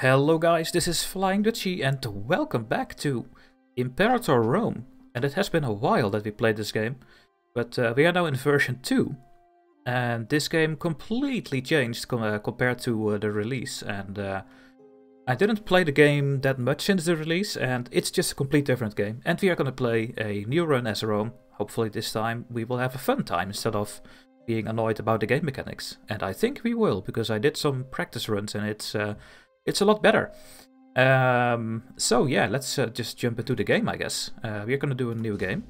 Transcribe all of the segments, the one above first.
Hello guys, this is FlyingDutchy and welcome back to Imperator Rome. And it has been a while that we played this game, but we are now in version 2. And this game completely changed compared to the release. And I didn't play the game that much since the release, and it's just a complete different game. And we are gonna play a new run as Rome. Hopefully this time we will have a fun time instead of being annoyed about the game mechanics. And I think we will, because I did some practice runs and it's a lot better. So yeah, let's just jump into the game, I guess. We're gonna do a new game.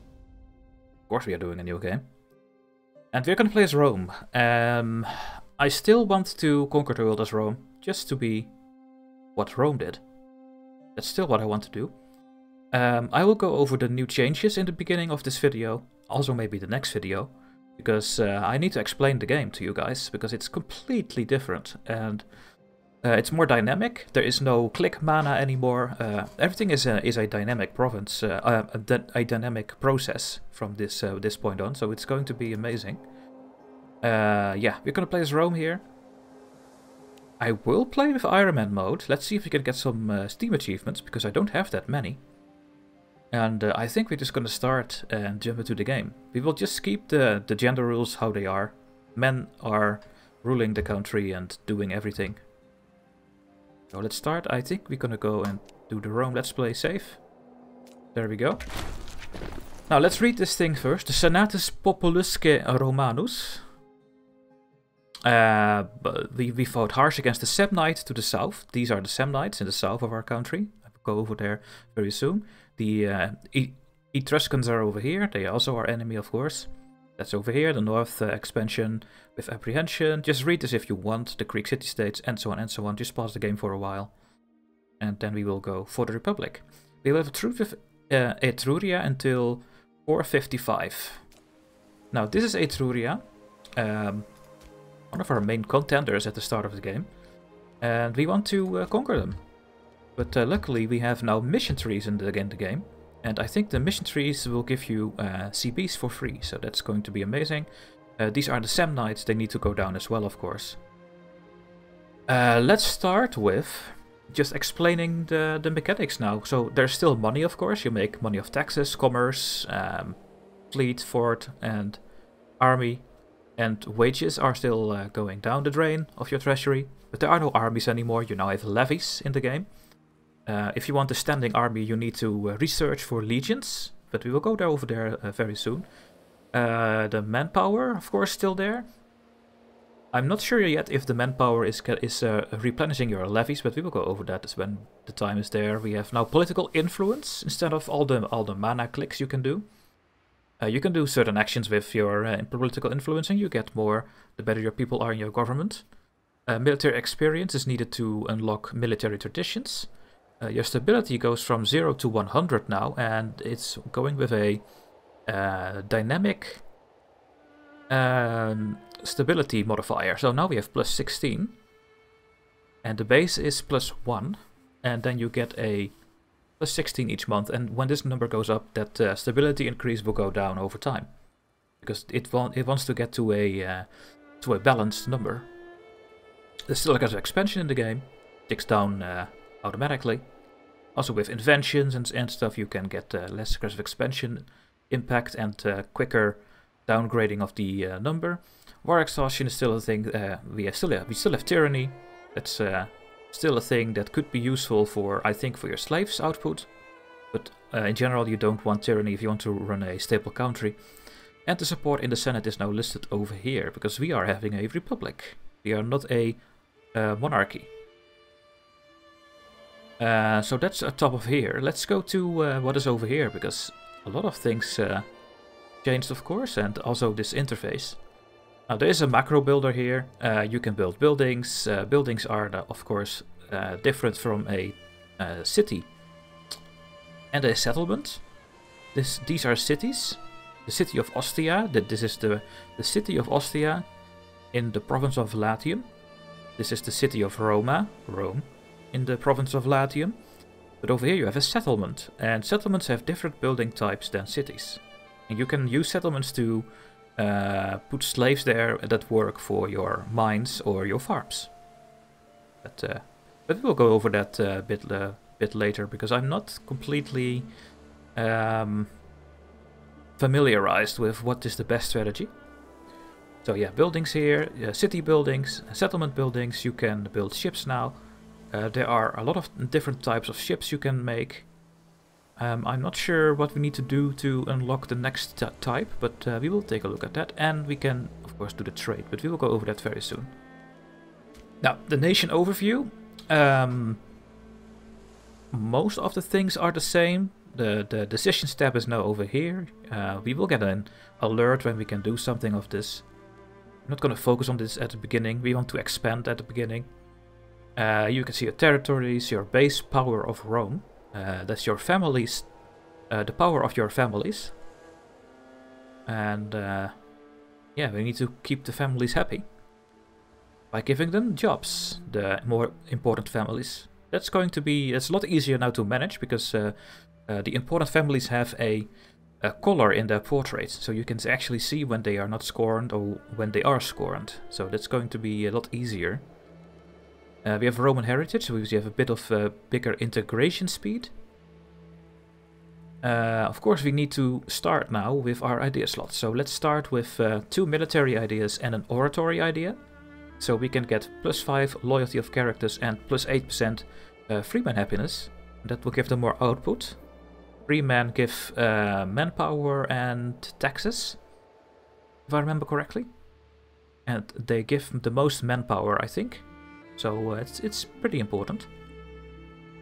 Of course we are doing a new game. And we're gonna play as Rome. I still want to conquer the world as Rome, just to be what Rome did. That's still what I want to do. I will go over the new changes in the beginning of this video, also maybe the next video, because I need to explain the game to you guys, because it's completely different. And it's more dynamic. There is no click mana anymore. Everything is a dynamic province, a dynamic process from this point on. So it's going to be amazing. Yeah, we're gonna play as Rome here. I will play with Ironman mode. Let's see if we can get some Steam achievements, because I don't have that many. And I think we're just gonna start and jump into the game. We will just keep the gender rules how they are. Men are ruling the country and doing everything. So let's start. I think we're gonna go and do the Rome Let's Play save. There we go. Now let's read this thing first. The Senatus Populusque Romanus. We fought harsh against the Samnites to the south. These are the Samnites in the south of our country. I will go over there very soon. The Etruscans are over here. They are also our enemy, of course. That's over here. The north expansion with apprehension. Just read this if you want. The Greek City States, and so on and so on. Just pause the game for a while. And then we will go for the Republic. We will have a truce with Etruria until 455. Now this is Etruria. One of our main contenders at the start of the game. And we want to conquer them. But luckily we have now mission trees in the game. And I think the mission trees will give you CBs for free, so that's going to be amazing. These are the Samnites, they need to go down as well, of course. Let's start with just explaining the mechanics now. So there's still money, of course. You make money of taxes, commerce, fleet, fort and army. And wages are still going down the drain of your treasury. But there are no armies anymore, you now have levies in the game. If you want a standing army, you need to research for legions, but we will go over there very soon. The manpower, of course, still there. I'm not sure yet if the manpower is replenishing your levies, but we will go over that as when the time is there. We have now political influence instead of all the mana clicks you can do. You can do certain actions with your political influence, and you get more the better your people are in your government. Military experience is needed to unlock military traditions. Your stability goes from 0 to 100 now, and it's going with a dynamic stability modifier. So now we have plus 16, and the base is plus 1, and then you get a plus 16 each month. And when this number goes up, that stability increase will go down over time, because it wants to get to a balanced number. There's still like an expansion in the game, ticks down automatically. Also with inventions and stuff you can get less aggressive expansion impact and quicker downgrading of the number. War exhaustion is still a thing. We still have tyranny. That's still a thing that could be useful for, I think, for your slaves output. But in general you don't want tyranny if you want to run a stable country. And the support in the Senate is now listed over here, because we are having a republic. We are not a monarchy. So that's at top of here. Let's go to what is over here, because a lot of things changed, of course, and also this interface. Now there is a macro builder here. You can build buildings. Buildings are, of course, different from a city and a settlement. These are cities. The city of Ostia. This is the city of Ostia in the province of Latium. This is the city of Rome. In the province of Latium. But over here you have a settlement, and settlements have different building types than cities. And you can use settlements to put slaves there that work for your mines or your farms. But But we'll go over that a bit later, because I'm not completely familiarized with what is the best strategy. So yeah, buildings here, city buildings, settlement buildings, you can build ships now. There are a lot of different types of ships you can make. I'm not sure what we need to do to unlock the next type, but we will take a look at that. And we can, of course, do the trade, but we will go over that very soon. Now, the nation overview. Most of the things are the same. The decisions tab is now over here. We will get an alert when we can do something of this. I'm not going to focus on this at the beginning. We want to expand at the beginning. You can see your territories, your base power of Rome. That's your families, the power of your families. And yeah, we need to keep the families happy by giving them jobs, the more important families. That's going to be, it's a lot easier now to manage, because the important families have a color in their portraits, so you can actually see when they are not scorned or when they are scorned. So that's going to be a lot easier. We have Roman heritage, so we have a bit of bigger integration speed. Of course, we need to start now with our idea slots. So let's start with 2 military ideas and an oratory idea. So we can get +5 loyalty of characters and +8% freeman happiness. That will give them more output. Freeman give manpower and taxes, if I remember correctly. And they give the most manpower, I think. So it's pretty important.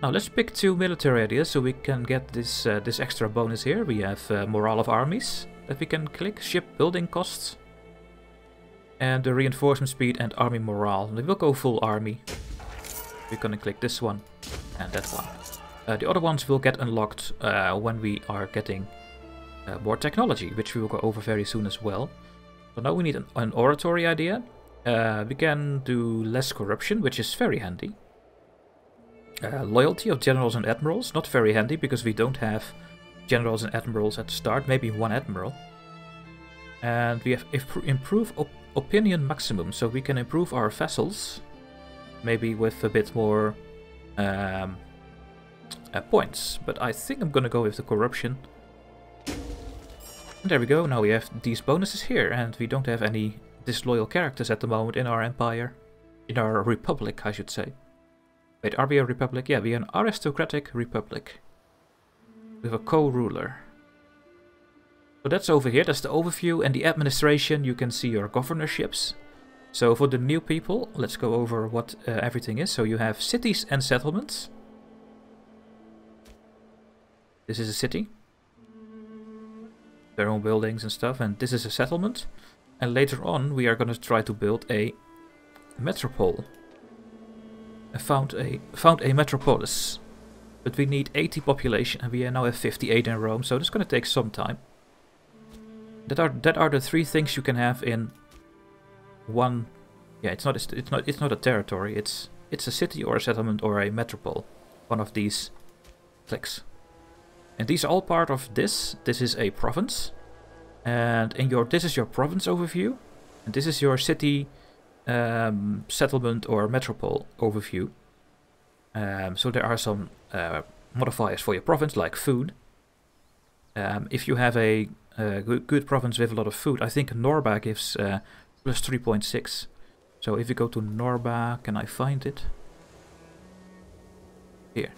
Now let's pick 2 military ideas so we can get this this extra bonus here. We have morale of armies that we can click, ship building costs, and the reinforcement speed and army morale. We will go full army. We're gonna click this one and that one. The other ones will get unlocked when we are getting more technology, which we will go over very soon as well. So now we need an oratory idea. We can do less corruption, which is very handy. Loyalty of generals and admirals, not very handy because we don't have generals and admirals at the start, maybe one admiral. And we have improve opinion maximum, so we can improve our vassals, maybe with a bit more points. But I think I'm gonna go with the corruption. And there we go, now we have these bonuses here, and we don't have any disloyal characters at the moment in our empire. In our republic, I should say. Wait, are we a republic? Yeah, we are an aristocratic republic. With a co-ruler. So that's over here, that's the overview, and the administration, you can see your governorships. So for the new people, let's go over what everything is. So you have cities and settlements. This is a city. Their own buildings and stuff, and this is a settlement. And later on we are going to try to build a metropole. I found a metropolis. But we need 80 population, and we are now at 58 in Rome, so it's going to take some time. That are the 3 things you can have in one. Yeah, it's not a territory. It's a city or a settlement or a metropole. One of these clicks. And these are all part of this. This is a province. And this is your province overview, and this is your city, settlement or metropole overview. So there are some modifiers for your province, like food. If you have a good province with a lot of food, I think Norba gives plus 3.6. So if you go to Norba, can I find it? Here.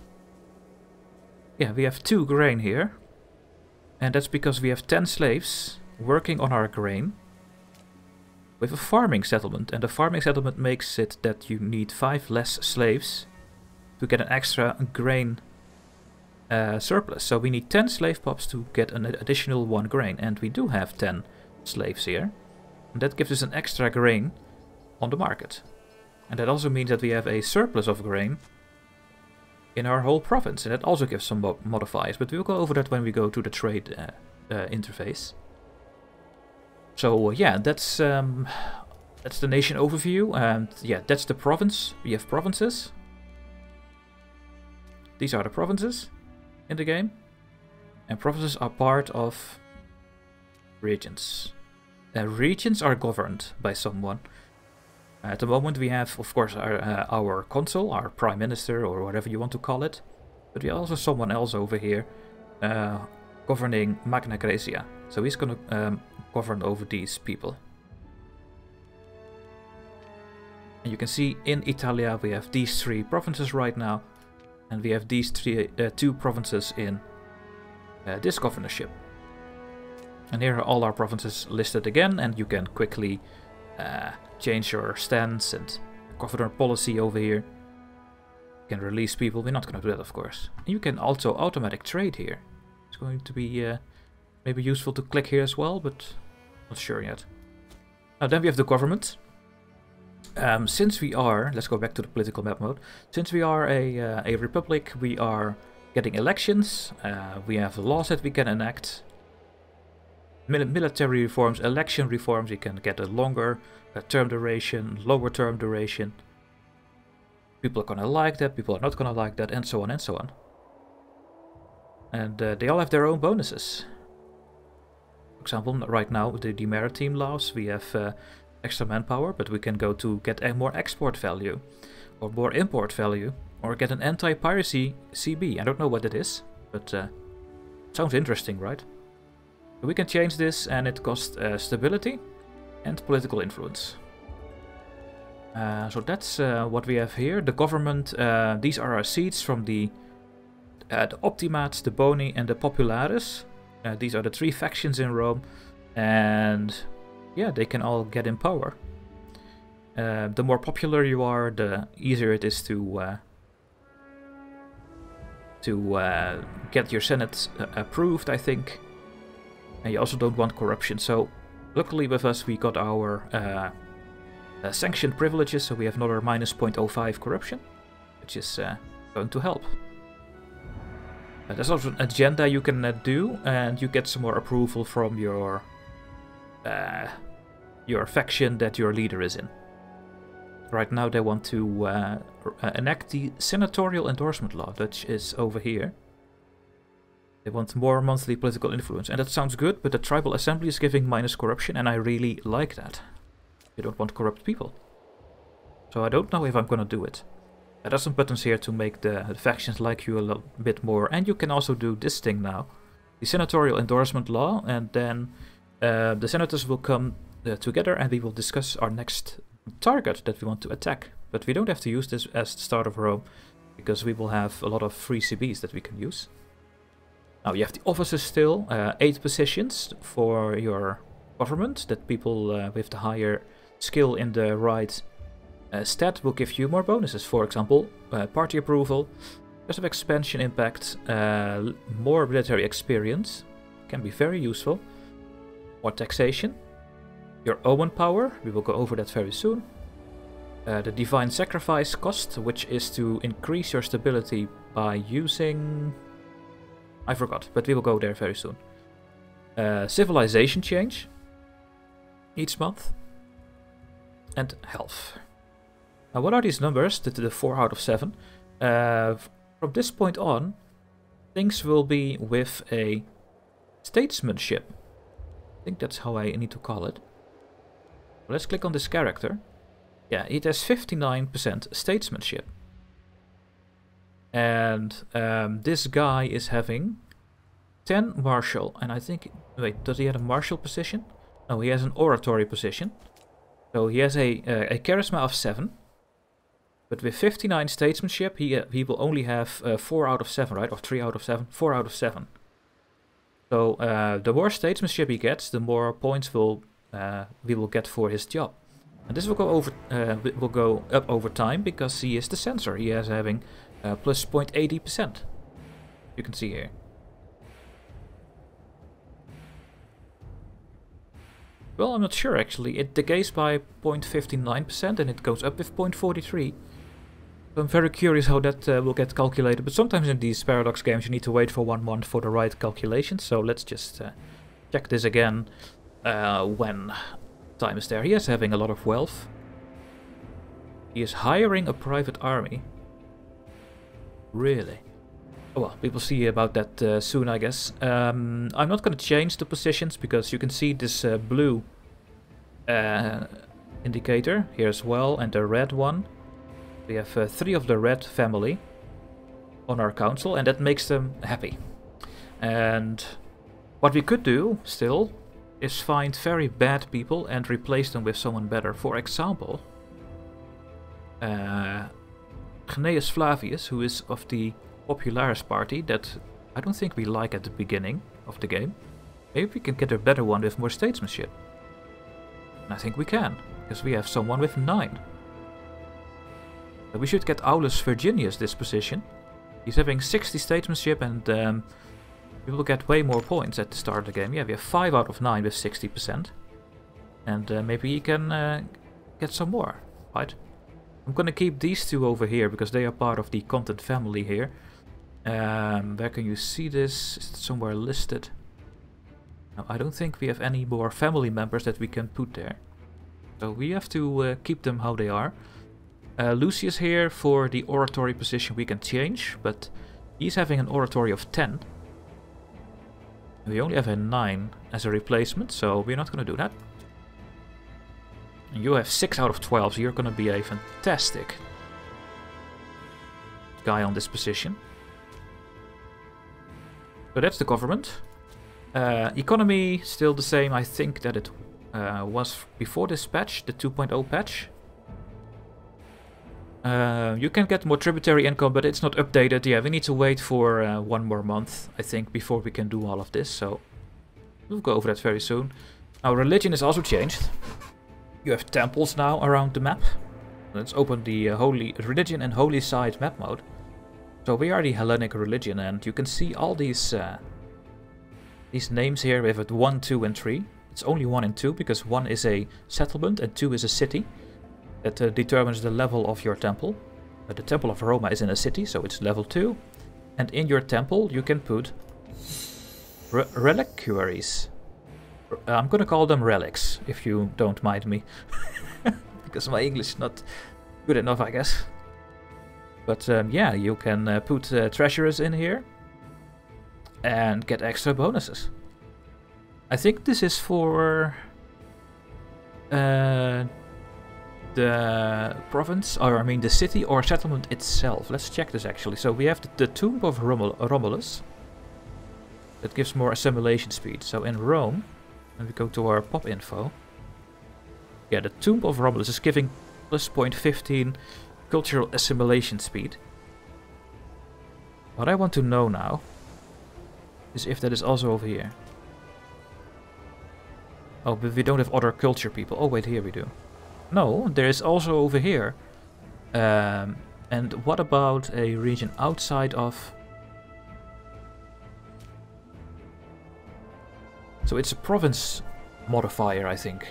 Yeah, we have 2 grain here. And that's because we have 10 slaves working on our grain with a farming settlement. And the farming settlement makes it that you need 5 less slaves to get an extra grain surplus. So we need 10 slave pops to get an additional 1 grain. And we do have 10 slaves here. And that gives us an extra grain on the market. And that also means that we have a surplus of grain in our whole province, and that also gives some modifiers, but we'll go over that when we go to the trade interface. So yeah, that's the nation overview, and yeah, that's the province. We have provinces. These are the provinces in the game, and provinces are part of regions. Regions are governed by someone. At the moment we have, of course, our consul, our prime minister, or whatever you want to call it. But we have also someone else over here governing Magna Graecia. So he's going to govern over these people. And you can see in Italia we have these three provinces right now. And we have these two provinces in this governorship. And here are all our provinces listed again, and you can quickly change your stance and governor policy over here. You can release people, we're not going to do that of course. And you can also automatic trade here. It's going to be maybe useful to click here as well, but not sure yet. Now then we have the government. Since we are, let's go back to the political map mode, since we are a republic, we are getting elections, we have laws that we can enact, military reforms, election reforms, we can get a longer term duration, lower term duration, people are gonna like that, people are not gonna like that, and so on and so on. And they all have their own bonuses. For example, right now with the maritime laws we have extra manpower, but we can go to get a more export value, or more import value, or get an anti-piracy CB. I don't know what it is, but sounds interesting, right? So we can change this, and it costs stability and political influence. So that's what we have here. The government, these are our seats from the Optimates, the Boni, and the Populares. These are the three factions in Rome, and yeah, they can all get in power. The more popular you are, the easier it is to get your Senate approved, I think. And you also don't want corruption. So luckily with us we got our sanctioned privileges, so we have another minus 0.05 corruption, which is going to help. There's also an agenda you can do, and you get some more approval from your faction that your leader is in. Right now they want to enact the Senatorial Endorsement Law, which is over here. They want more monthly political influence, and that sounds good, but the Tribal Assembly is giving minus corruption, and I really like that. You don't want corrupt people. So I don't know if I'm gonna do it. There's some buttons here to make the factions like you a little bit more, and you can also do this thing now. The Senatorial Endorsement Law, and then the senators will come together and we will discuss our next target that we want to attack. But we don't have to use this as the start of Rome, because we will have a lot of free CBs that we can use. Now you have the offices still, 8 positions for your government, that people with the higher skill in the right stat will give you more bonuses. For example, party approval, passive expansion impact, more military experience, can be very useful. More taxation, your own power, we will go over that very soon. The divine sacrifice cost, which is to increase your stability by using... I forgot, but we will go there very soon. Civilization change each month, and health. Now what are these numbers, the 4 out of 7? From this point on, things will be with a statesmanship. I think that's how I need to call it. Let's click on this character. Yeah, it has 59% statesmanship. And this guy is having 10 martial. And I think... wait, does he have a martial position? No, he has an oratory position. So he has a charisma of 7. But with 59 statesmanship, he will only have 4 out of 7, right? Or 3 out of 7? 4 out of 7. So the more statesmanship he gets, the more points we will get for his job, and this will go over will go up over time because he is the censor. He is having plus 0.80%. You can see here. Well, I'm not sure actually. It decays by 0.59% and it goes up with 0.43. I'm very curious how that will get calculated, but sometimes in these paradox games you need to wait for 1 month for the right calculation, so let's just check this again when time is there. He is having a lot of wealth. He is hiring a private army. Really? Oh well, we will see about that soon, I guess. I'm not going to change the positions because you can see this blue indicator here as well, and a red one. We have three of the red family on our council, and that makes them happy. And what we could do still is find very bad people and replace them with someone better. For example, Gnaeus Flavius, who is of the Populares party that I don't think we like at the beginning of the game. Maybe we can get a better one with more statesmanship. And I think we can, because we have someone with 9. But we should get Aulus Virginius this position. He's having 60 statesmanship, and we will get way more points at the start of the game. Yeah, we have 5 out of 9 with 60%. And maybe he can get some more, right? I'm gonna keep these two over here, because they are part of the content family here. Where can you see this? Is it somewhere listed? No, I don't think we have any more family members that we can put there. So we have to keep them how they are. Lucius here for the oratory position we can change, but he's having an oratory of 10. And we only have a 9 as a replacement, so we're not going to do that. And you have 6 out of 12, so you're going to be a fantastic guy on this position. So that's the government. Economy, still the same. I think that it was before this patch, the 2.0 patch. You can get more tributary income, but it's not updated. Yeah, we need to wait for one more month, I think, before we can do all of this. So we'll go over that very soon. Now, religion is also changed. You have temples now around the map. Let's open the holy religion and holy site map mode. So we are the Hellenic religion, and you can see all these names here. We have it 1, 2 and 3. It's only 1 and 2 because 1 is a settlement and 2 is a city. That determines the level of your temple. The temple of Roma is in a city, so it's level 2. And in your temple you can put reliquaries. I'm gonna call them relics, if you don't mind me. Because my English is not good enough, I guess. But yeah, you can put treasures in here and get extra bonuses. I think this is for the province, or I mean the city or settlement itself. Let's check this actually. So we have the tomb of Romulus. That gives more assimilation speed. So in Rome, and we go to our pop info. Yeah, the tomb of Romulus is giving plus 0.15 cultural assimilation speed. What I want to know now is if that is also over here. Oh, but we don't have other culture people. Oh wait, here we do. No, there is also over here. And what about a region outside of... So it's a province modifier, I think.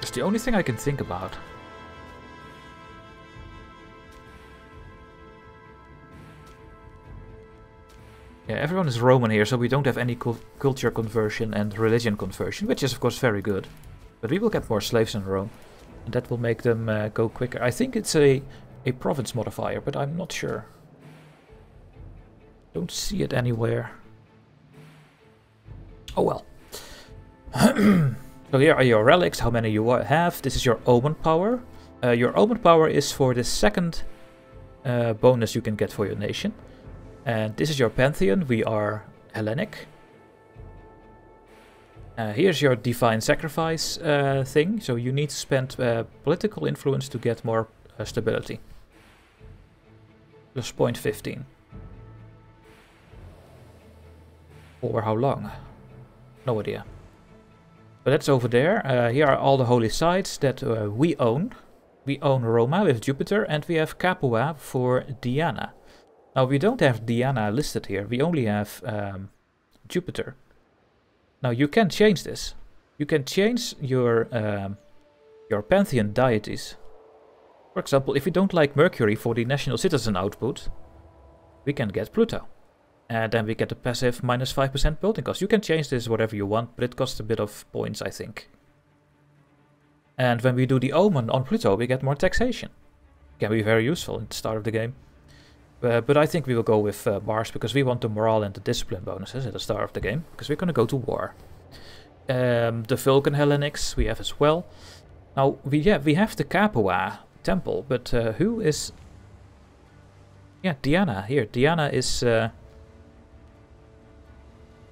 It's the only thing I can think about. Yeah, everyone is Roman here, so we don't have any culture conversion and religion conversion, which is of course very good. But we will get more slaves in Rome, and that will make them go quicker. I think it's a province modifier, but I'm not sure. Don't see it anywhere. Oh well. So here are your relics, how many you have. This is your omen power. Your omen power is for the second bonus you can get for your nation. And this is your pantheon. We are Hellenic. Here's your divine sacrifice thing. So you need to spend political influence to get more stability. Plus 0.15. For how long? No idea. But that's over there. Here are all the holy sites that we own. We own Roma with Jupiter, and we have Capua for Diana. Now, we don't have Diana listed here, we only have Jupiter. Now, you can change this. You can change your pantheon deities. For example, if you don't like Mercury for the national citizen output, we can get Pluto. And then we get the passive minus 5% building cost. You can change this whatever you want, but it costs a bit of points, I think. And when we do the omen on Pluto, we get more taxation. Can be very useful at the start of the game. But I think we will go with Mars, because we want the morale and the discipline bonuses at the start of the game, because we're going to go to war. The Vulcan Hellenics we have as well. Now we have the Capua temple, but who is? Yeah, Diana here. Diana is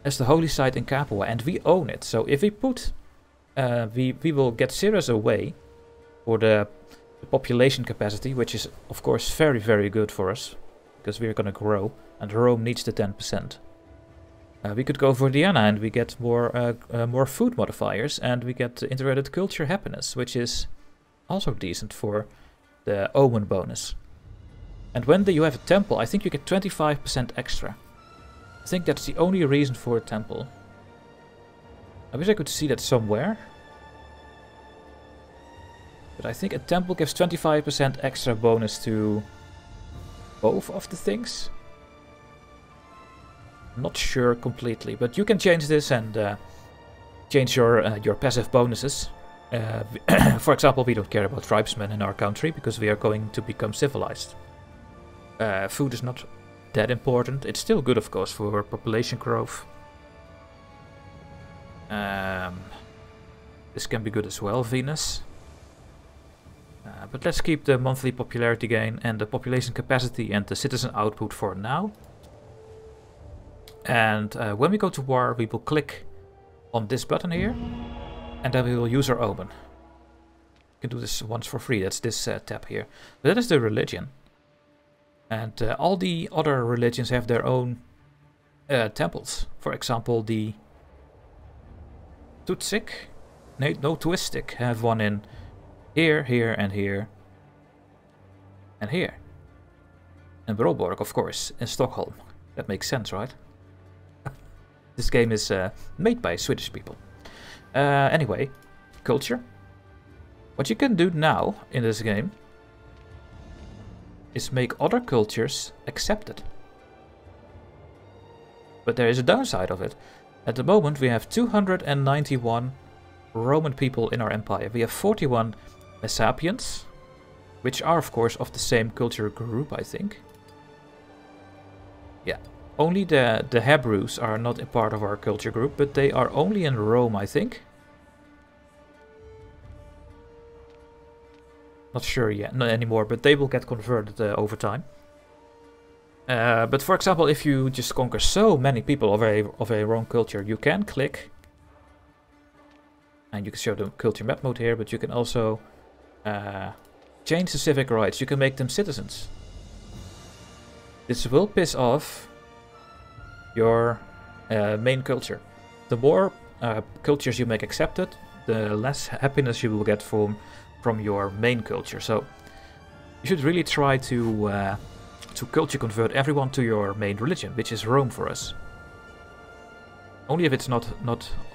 as the holy site in Capua, and we own it. So if we put, we will get Cyrus away for the population capacity, which is of course very, very good for us because we're going to grow, and Rome needs the 10%. We could go for Diana and we get more more food modifiers, and we get integrated culture happiness, which is also decent for the omen bonus. And when you have a temple, I think you get 25% extra. I think that's the only reason for a temple. I wish I could see that somewhere. But I think a temple gives 25% extra bonus to both of the things. Not sure completely, but you can change this and change your passive bonuses. For example, we don't care about tribesmen in our country because we are going to become civilized. Food is not that important. It's still good, of course, for population growth. This can be good as well, Venus. But let's keep the monthly popularity gain and the population capacity and the citizen output for now. And when we go to war, we will click on this button here, and then we will use our omen. You can do this once for free. That's this tab here. But that is the religion. And all the other religions have their own temples. For example, the Tutsi, no, Twistic have one in here, here, and here, and here. And Broborg, of course, in Stockholm. That makes sense, right? This game is made by Swedish people. Anyway, culture. What you can do now in this game is make other cultures accepted. But there is a downside of it. At the moment we have 291 Roman people in our empire. We have 41 Mesapians, which are of course of the same culture group, I think. Yeah. Only the Hebrews are not a part of our culture group, but they are only in Rome, I think. Not sure yet, not anymore, but they will get converted over time. But for example, if you just conquer so many people of a wrong culture, you can click. And you can show the culture map mode here, but you can also change the civic rights. You can make them citizens. This will piss off your main culture. The more cultures you make accepted, the less happiness you will get from your main culture. So you should really try to culture convert everyone to your main religion, which is Rome for us. Only if it's not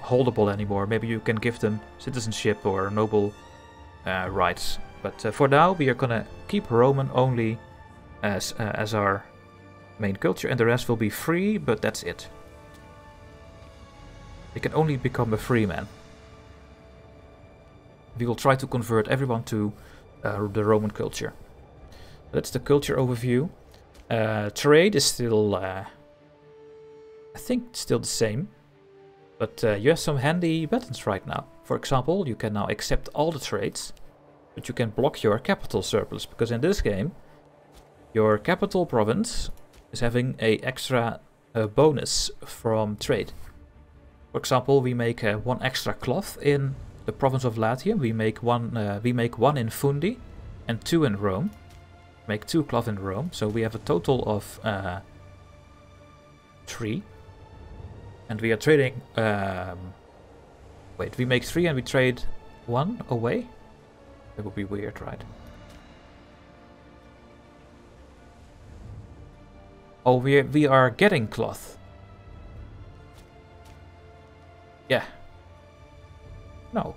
holdable anymore. Maybe you can give them citizenship or noble rights. But for now, we are gonna keep Roman only as our main culture, and the rest will be free, but that's it. You can only become a free man. We will try to convert everyone to the Roman culture. That's the culture overview. Trade is still, I think, still the same. But you have some handy buttons right now. For example, you can now accept all the trades, but you can block your capital surplus, because in this game, your capital province is having a extra bonus from trade. For example, we make one extra cloth in the province of Latium. We make one in Fundi, and two in Rome. Make two cloth in Rome, so we have a total of 3. And we are trading. Wait, we make 3 and we trade 1 away. That would be weird, right? Oh, we are getting cloth. Yeah. No.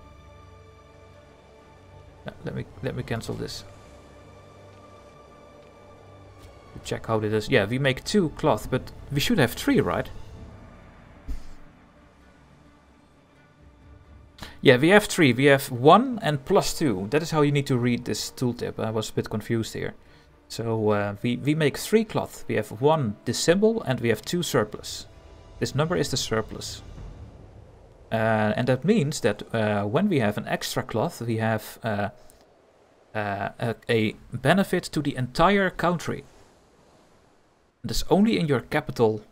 Let me cancel this. Check how it is. Yeah, we make 2 cloth, but we should have 3, right? Yeah, we have 3. We have 1 and +2. That is how you need to read this tooltip. I was a bit confused here. So we make 3 cloth. We have 1 dissemble and we have 2 surplus. This number is the surplus. And that means that when we have an extra cloth, we have a benefit to the entire country. That's only in your capital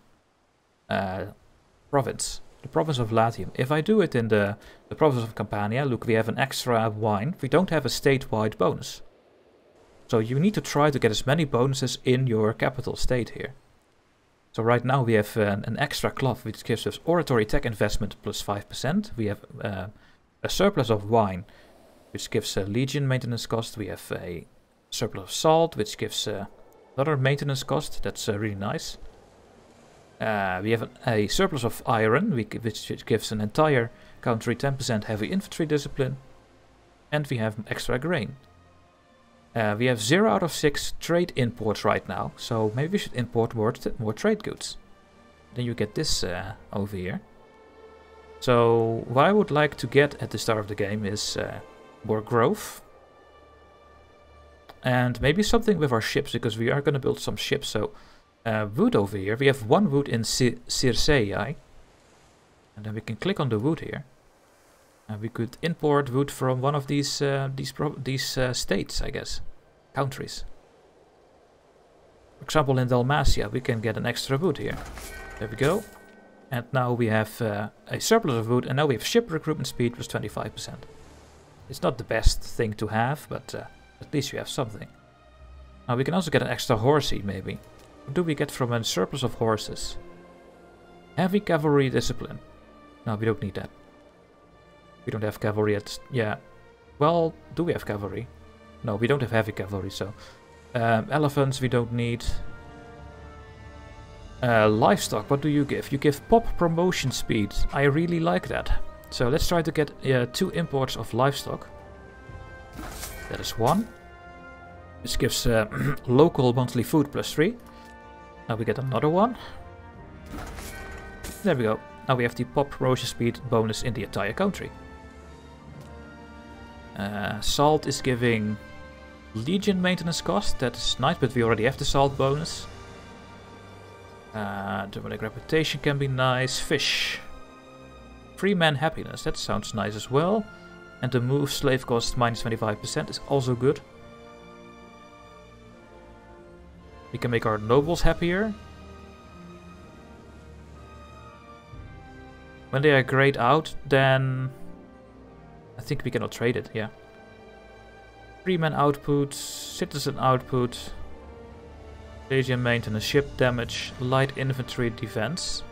province, the province of Latium. If I do it in the province of Campania, look, we have an extra wine. We don't have a statewide bonus. So you need to try to get as many bonuses in your capital state here. So right now we have an extra cloth, which gives us oratory tech investment plus 5%. We have a surplus of wine, which gives legion maintenance cost. We have a surplus of salt, which gives another maintenance cost. That's really nice. We have a surplus of iron, which gives an entire country 10% heavy infantry discipline. And we have extra grain. We have 0 out of 6 trade imports right now, so maybe we should import more trade goods. Then you get this over here. So what I would like to get at the start of the game is more growth. And maybe something with our ships, because we are going to build some ships. So wood over here, we have one wood in Circei. And then we can click on the wood here. And we could import wood from one of these states, I guess, countries. For example, in Dalmatia, we can get an extra wood here. There we go. And now we have a surplus of wood, and now we have ship recruitment speed plus 25%. It's not the best thing to have, but at least you have something. Now we can also get an extra horsey, maybe. What do we get from a surplus of horses? Heavy cavalry discipline. No, we don't need that. We don't have cavalry yet. Yeah. Well, do we have cavalry? No, we don't have heavy cavalry, so... elephants we don't need. Livestock, what do you give? You give pop promotion speed. I really like that. So let's try to get 2 imports of livestock. That is 1. This gives local monthly food plus 3. Now we get another 1. There we go. Now we have the pop promotion speed bonus in the entire country. Salt is giving legion maintenance cost, that's nice, but we already have the salt bonus. Diplomatic reputation can be nice. Fish. Free man happiness, that sounds nice as well. And the move slave cost minus 25% is also good. We can make our nobles happier. When they are grayed out, then I think we cannot trade it, yeah. Freeman output, citizen output, legion maintenance, ship damage, light infantry defense.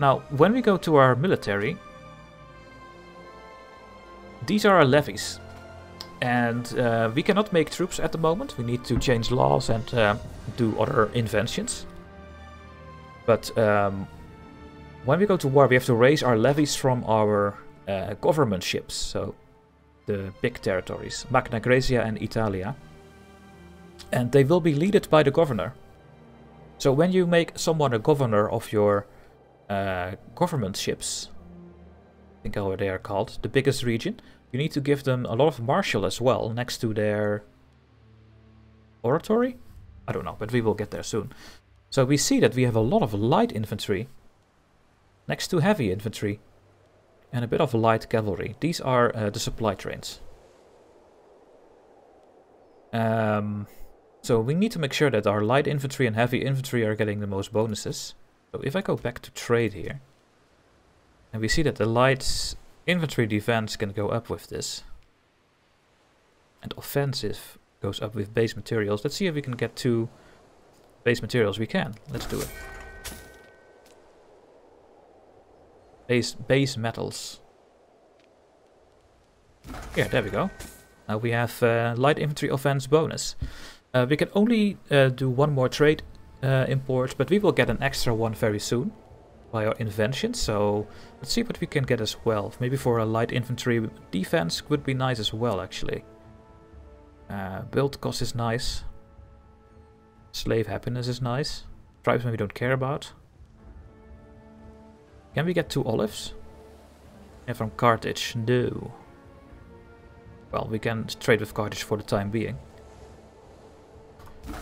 Now, when we go to our military, these are our levies. And we cannot make troops at the moment. We need to change laws and do other inventions. But when we go to war, we have to raise our levies from our government ships. So the big territories, Magna Graecia and Italia. And they will be led by the governor. So when you make someone a governor of your government ships, I think how they are called, the biggest region, you need to give them a lot of martial as well next to their oratory? I don't know, but we will get there soon. So we see that we have a lot of light infantry next to heavy infantry and a bit of light cavalry. These are the supply trains. So we need to make sure that our light infantry and heavy infantry are getting the most bonuses. So if I go back to trade here, and we see that the light infantry defense can go up with this. And offensive goes up with base materials. Let's see if we can get to... base materials, we can. Let's do it. Base metals. Yeah, there we go. Now we have light infantry offense bonus. We can only do one more trade import, but we will get an extra one very soon by our invention. So let's see what we can get as well. Maybe for a light infantry defense would be nice as well, actually. Build cost is nice. Slave happiness is nice. Tribesmen we don't care about. Can we get 2 olives? And from Carthage, no. Well, we can trade with Carthage for the time being.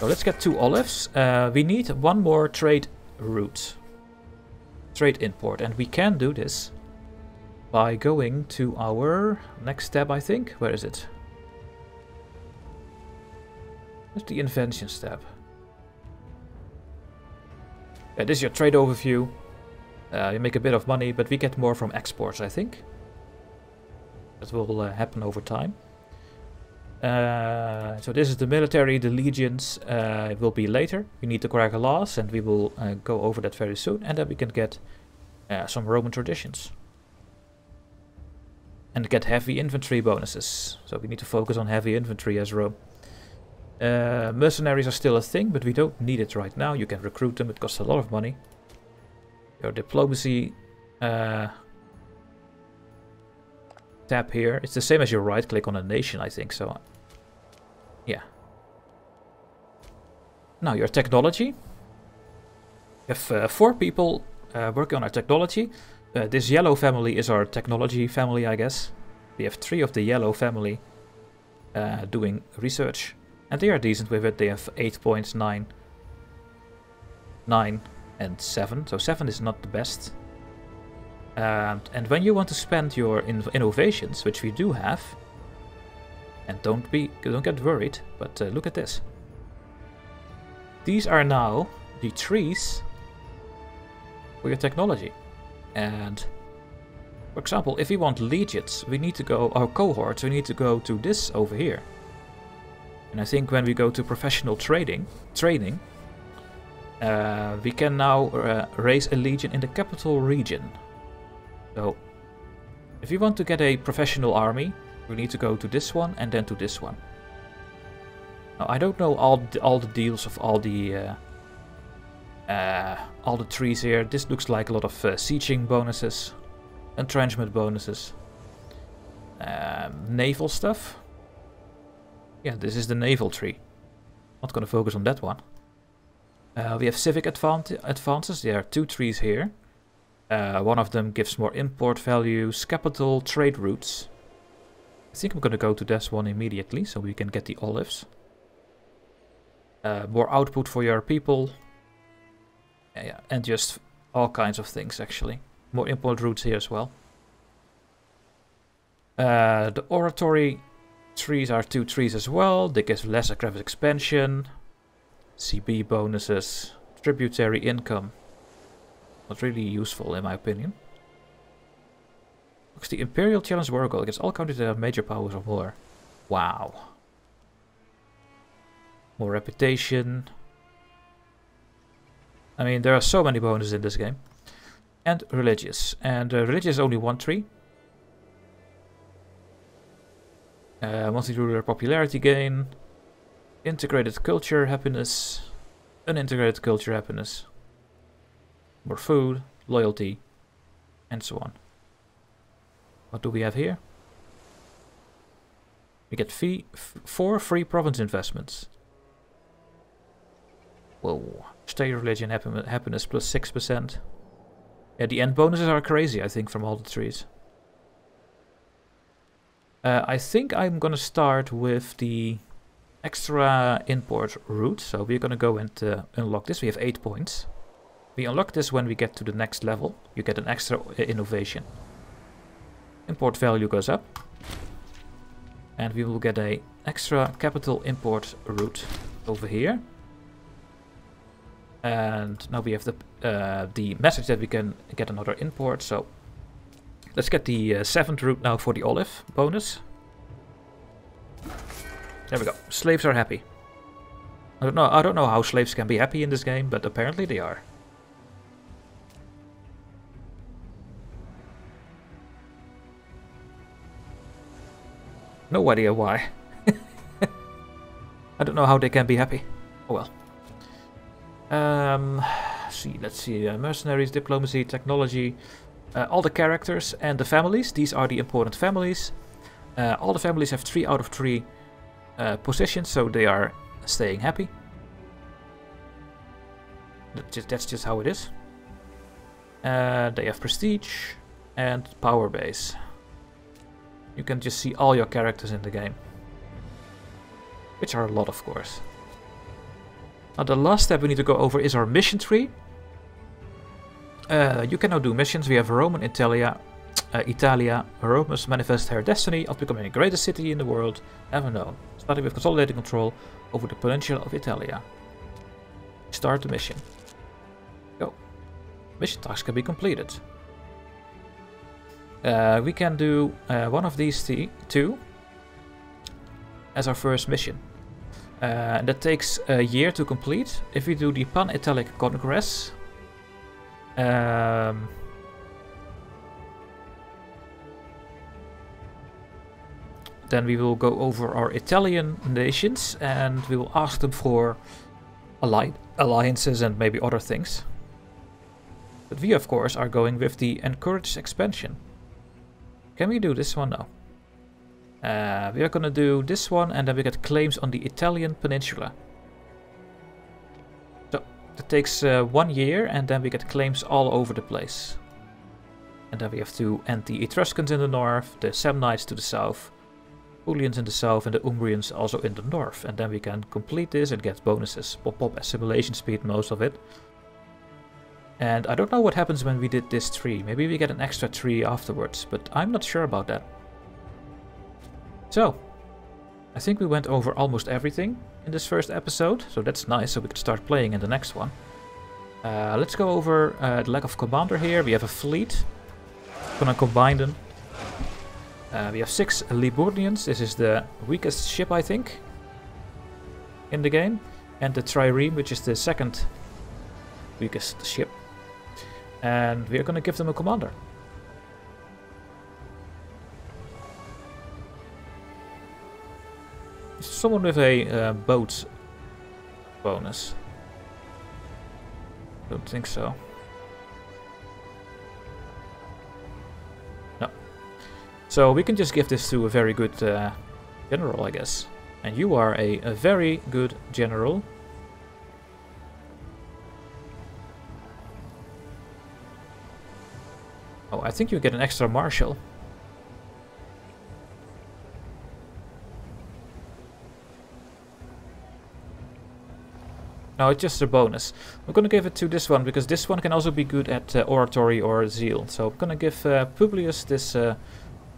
So let's get 2 olives. We need one more trade route. trade import, and we can do this by going to our next tab, I think. Where is it? It's the Inventions tab. Yeah, this is your trade overview. You make a bit of money, but we get more from exports, I think. That will happen over time. So this is the military, the legions. It will be later. We need the correct laws, and we will go over that very soon. And then we can get some Roman traditions. And get heavy infantry bonuses. So we need to focus on heavy infantry as Rome. Mercenaries are still a thing, but we don't need it right now. You can recruit them, it costs a lot of money. Your diplomacy tab here. It's the same as your right click on a nation, I think, so yeah. Now your technology. You have 4 people working on our technology. This yellow family is our technology family, I guess. We have 3 of the yellow family doing research. And they are decent with it. They have 8.9, 9 and 7. So 7 is not the best. And when you want to spend your innovations, which we do have, and don't get worried, but look at this. These are now the trees for your technology. And for example, if we want legions, we need to go, our cohorts, we need to go to this over here. And I think when we go to professional training, we can now raise a legion in the capital region. So if you want to get a professional army, we need to go to this one and then to this one. Now I don't know all the deals of all the trees here. This looks like a lot of sieging bonuses, entrenchment bonuses, naval stuff. Yeah, this is the naval tree. Not gonna focus on that one. We have civic advances. There are 2 trees here. One of them gives more import values, capital, trade routes. I think I'm gonna go to this one immediately so we can get the olives. More output for your people. Yeah, and just all kinds of things, actually. More import routes here as well. The oratory trees are 2 trees as well. They give less Encouraged Expansion. CB bonuses. Tributary income. Not really useful, in my opinion. Looks the Imperial Challenge War Goal against all countries that have major powers or more. Wow. More reputation. I mean, there are so many bonuses in this game. And religious. And religious is only 1 tree. Monthly ruler popularity gain. Integrated culture happiness. Unintegrated culture happiness. More food, loyalty, and so on. What do we have here? We get 4 free province investments. Whoa. State religion happiness plus 6%. Yeah, the end bonuses are crazy, I think, from all the trees. I think I'm gonna start with the extra import route. So we're gonna go and unlock this. We have 8 points. We unlock this when we get to the next level. You get an extra innovation. Import value goes up. And we will get an extra capital import route over here. And now we have the message that we can get another import, so let's get the 7th route now for the olive bonus. There we go. Slaves are happy. I don't know how slaves can be happy in this game, but apparently they are. No idea why. I don't know how they can be happy. Oh well. Let's see, mercenaries, diplomacy, technology, all the characters and the families. These are the important families. All the families have 3 out of 3 positions, so they are staying happy. That's just how it is. They have prestige and power base. You can just see all your characters in the game, which are a lot, of course. Now the last step we need to go over is our mission tree. You can now do missions. We have Rome and Italia. Rome must manifest her destiny of becoming the greatest city in the world ever known, starting with consolidating control over the peninsula of Italia. Start the mission. Go. Mission tasks can be completed. We can do one of these two as our first mission. That takes a year to complete. If we do the Pan-Italic Congress, then we will go over our Italian nations and we will ask them for alliances and maybe other things. But we, of course, are going with the Encouraged Expansion. Can we do this one now? We are going to do this one and then we get claims on the Italian peninsula. So that takes 1 year and then we get claims all over the place. And then we have to end the Etruscans in the north, the Samnites to the south, Ulians in the south and the Umbrians also in the north, and then we can complete this and get bonuses. Pop assimilation speed, most of it. And I don't know what happens when we did this tree. Maybe we get an extra tree afterwards, but I'm not sure about that. So, I think we went over almost everything in this first episode, so that's nice, so we can start playing in the next one. Let's go over the lack of commander here. We have a fleet. I'm gonna combine them. We have 6 Liburnians, this is the weakest ship, I think, in the game. And the Trireme, which is the second weakest ship. And we're going to give them a commander. Someone with a boat bonus. Don't think so. So we can just give this to a very good general, I guess. And you are a very good general. Oh, I think you get an extra marshal. No, it's just a bonus. I'm gonna give it to this one, because this one can also be good at oratory or zeal. So I'm gonna give Publius this...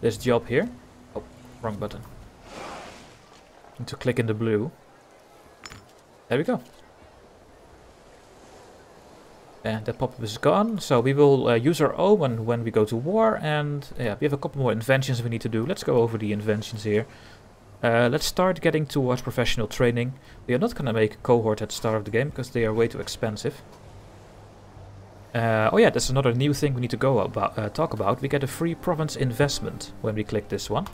this job here. Oh, wrong button. Need to click in the blue. There we go. And that pop-up is gone. So we will use our omen when we go to war. And yeah, we have a couple more inventions we need to do. Let's go over the inventions here. Let's start getting towards professional training. We are not going to make a cohort at the start of the game because they are way too expensive. Oh yeah, that's another new thing we need to go about, talk about. We get a free province investment when we click this one.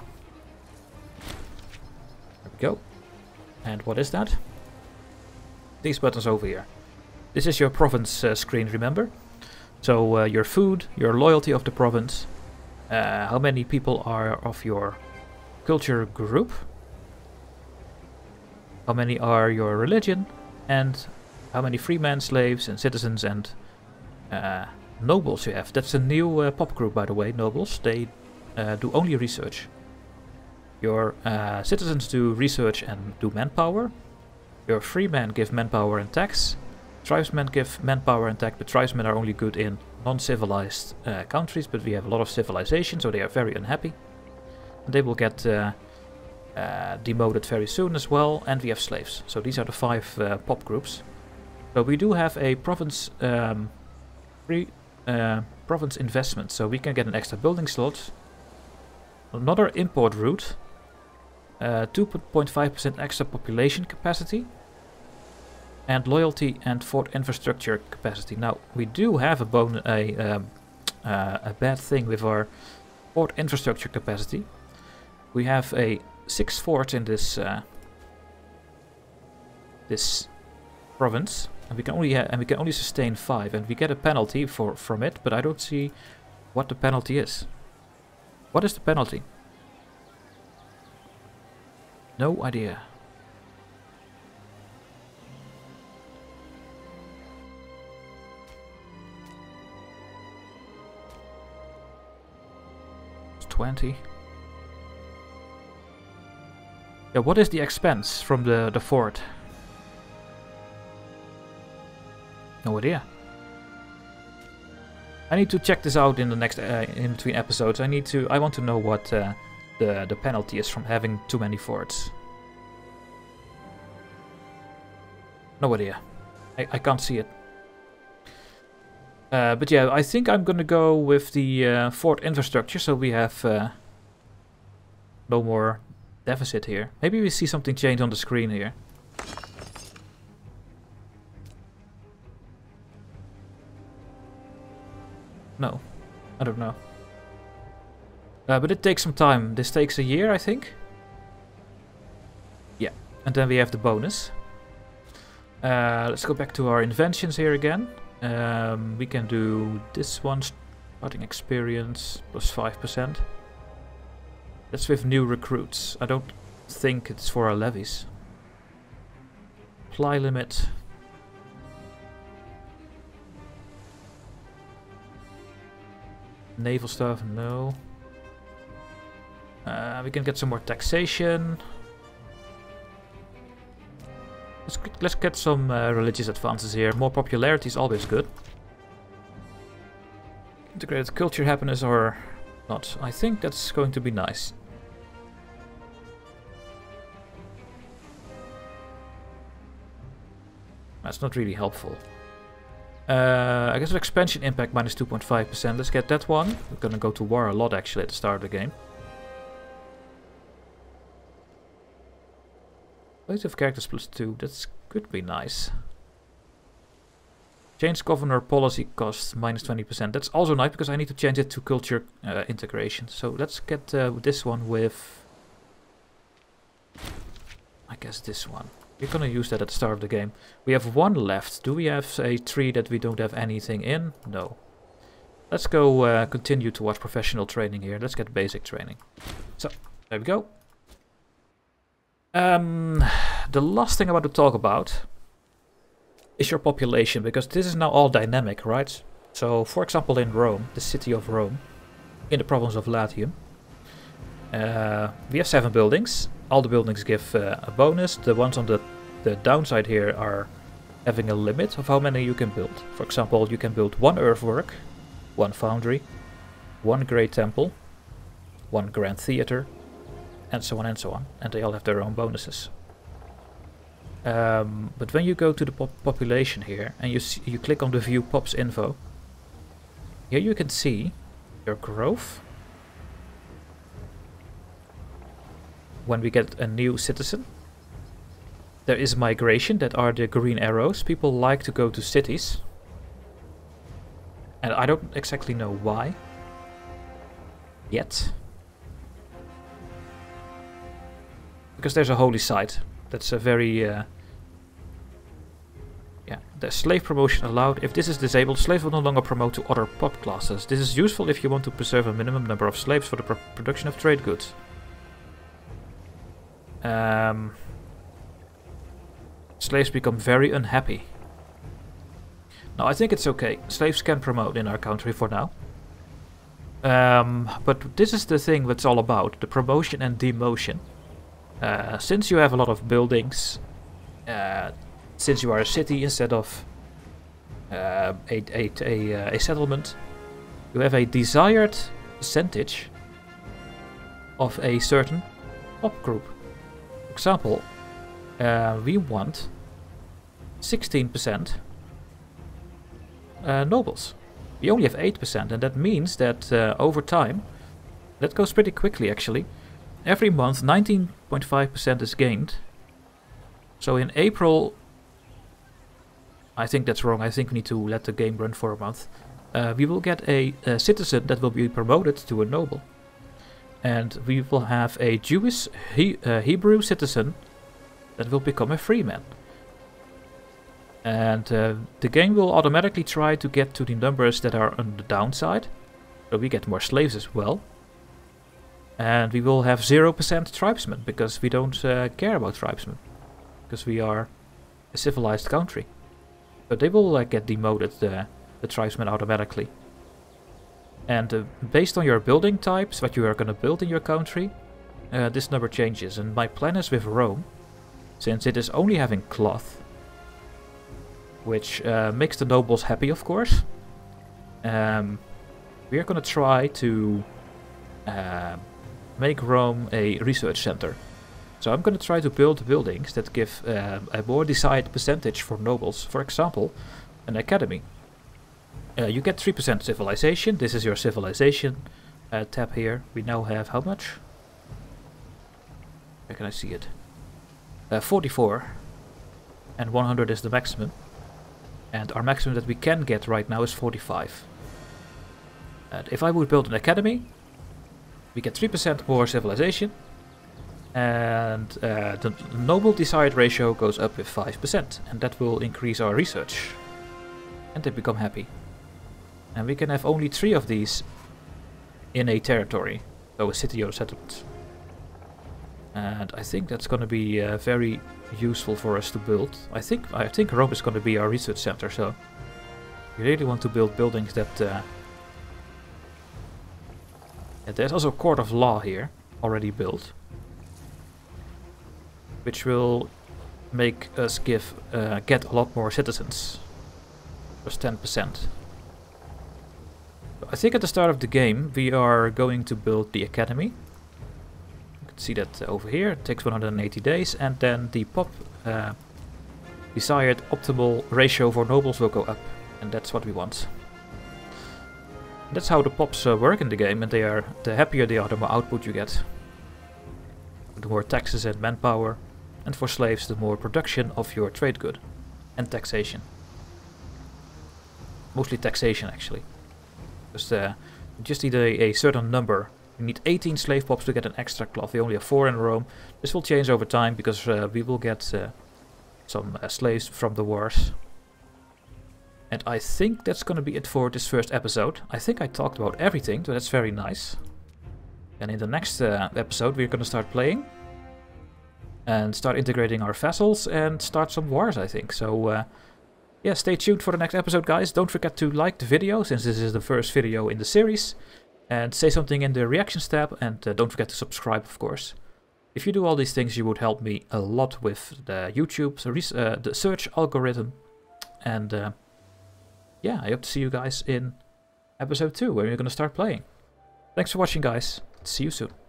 There we go. And what is that? These buttons over here. This is your province screen, remember? So your food, your loyalty of the province, how many people are of your culture group, how many are your religion, and how many freemen, slaves and citizens and nobles you have. That's a new pop group, by the way, nobles. They do only research. Your citizens do research and do manpower. Your freemen give manpower and tax. Tribesmen give manpower and tax, but tribesmen are only good in non-civilized countries, but we have a lot of civilization, so they are very unhappy. And they will get demoted very soon as well, and we have slaves. So these are the 5 pop groups. But we do have a province... province investment, so we can get an extra building slot, another import route, 2.5% extra population capacity, and loyalty and fort infrastructure capacity. Now we do have a bad thing with our fort infrastructure capacity. We have a 6 fort in this this province. And we can only sustain 5, and we get a penalty from it, but I don't see what the penalty is. What is the penalty? No idea. It's 20. Yeah, what is the expense from the fort? No idea. I need to check this out in the next in between episodes. I want to know what the penalty is from having too many forts. No idea. I can't see it. But yeah, I think I'm gonna go with the fort infrastructure, so we have no more deficit here. Maybe we see something change on the screen here. No, I don't know. But it takes some time. This takes a year, I think. Yeah, and then we have the bonus. Let's go back to our inventions here again. We can do this one, starting experience, plus 5%. That's with new recruits. I don't think it's for our levies. Apply limit. Naval stuff, no. We can get some more taxation. Let's get some religious advances here. More popularity is always good. Integrated culture, happiness or not. I think that's going to be nice. That's not really helpful. I guess expansion impact minus 2.5%. Let's get that one. We're gonna go to war a lot actually at the start of the game. Weight of characters plus 2, that could be nice. Change governor policy costs minus 20%. That's also nice because I need to change it to culture integration. So let's get this one with... I guess this one. We're gonna use that at the start of the game. We have one left. Do we have a tree that we don't have anything in? No. Let's go continue towards professional training here. Let's get basic training. So, there we go. The last thing I want to talk about is your population, because this is now all dynamic, right? So, for example, in Rome, the city of Rome, in the province of Latium, we have 7 buildings. All the buildings give a bonus. The ones on the downside here are having a limit of how many you can build. For example, you can build 1 earthwork, 1 foundry, 1 great temple, 1 grand theater, and so on and so on, and they all have their own bonuses. But when you go to the population here and you click on the view pops info, here you can see your growth. When we get a new citizen, there is migration, that are the green arrows. People like to go to cities, and I don't exactly know why yet. Because there's a holy site. That's a very... yeah, there's slave promotion allowed. If this is disabled, slaves will no longer promote to other pop classes. This is useful if you want to preserve a minimum number of slaves for the production of trade goods. Slaves become very unhappy. Now, I think it's okay. Slaves can promote in our country for now. But this is the thing that's all about. The promotion and demotion. Since you have a lot of buildings, since you are a city instead of a settlement, you have a desired percentage of a certain pop group. For example, we want 16% nobles. We only have 8%, and that means that over time, that goes pretty quickly actually. Every month 19.5% is gained. So in April, I think that's wrong, I think we need to let the game run for a month. We will get a citizen that will be promoted to a noble. And we will have a Jewish Hebrew citizen that will become a free man. And the game will automatically try to get to the numbers that are on the downside. So we get more slaves as well. And we will have 0% tribesmen, because we don't care about tribesmen. Because we are a civilized country. But they will get demoted, the tribesmen, automatically. And based on your building types, what you are going to build in your country, this number changes. And my plan is with Rome, since it is only having cloth, which makes the nobles happy, of course. We're going to try to make Rome a research center. So I'm going to try to build buildings that give a more desired percentage for nobles. For example, an academy. You get 3% civilization. This is your civilization tab here. We now have how much? Where can I see it? 44. And 100 is the maximum. And our maximum that we can get right now is 45. And if I would build an academy, we get 3% more civilization. And the noble desired ratio goes up with 5%. And that will increase our research. And they become happy. And we can have only 3 of these in a territory. So a city or a settlement. And I think that's going to be very useful for us to build. I think Rome is going to be our research center, so we really want to build buildings that... And there's also a court of law here, already built. Which will make us get a lot more citizens. Plus 10%. I think at the start of the game we are going to build the academy. See that over here, it takes 180 days, and then the desired optimal ratio for nobles will go up, and that's what we want. That's how the pops work in the game, and they are, the happier they are, the more output you get. The more taxes and manpower, and for slaves the more production of your trade good, and taxation. Mostly taxation actually, because you just need a certain number. We need 18 slave pops to get an extra cloth. We only have 4 in Rome. This will change over time because we will get some slaves from the wars. And I think that's going to be it for this first episode. I think I talked about everything, so that's very nice. And in the next episode we're going to start playing. And start integrating our vassals and start some wars, I think. So yeah, stay tuned for the next episode, guys. Don't forget to like the video since this is the first video in the series. And say something in the reactions tab, and don't forget to subscribe, of course. If you do all these things, you would help me a lot with the YouTube, the search algorithm. And yeah, I hope to see you guys in episode 2, where we're going to start playing. Thanks for watching, guys. See you soon.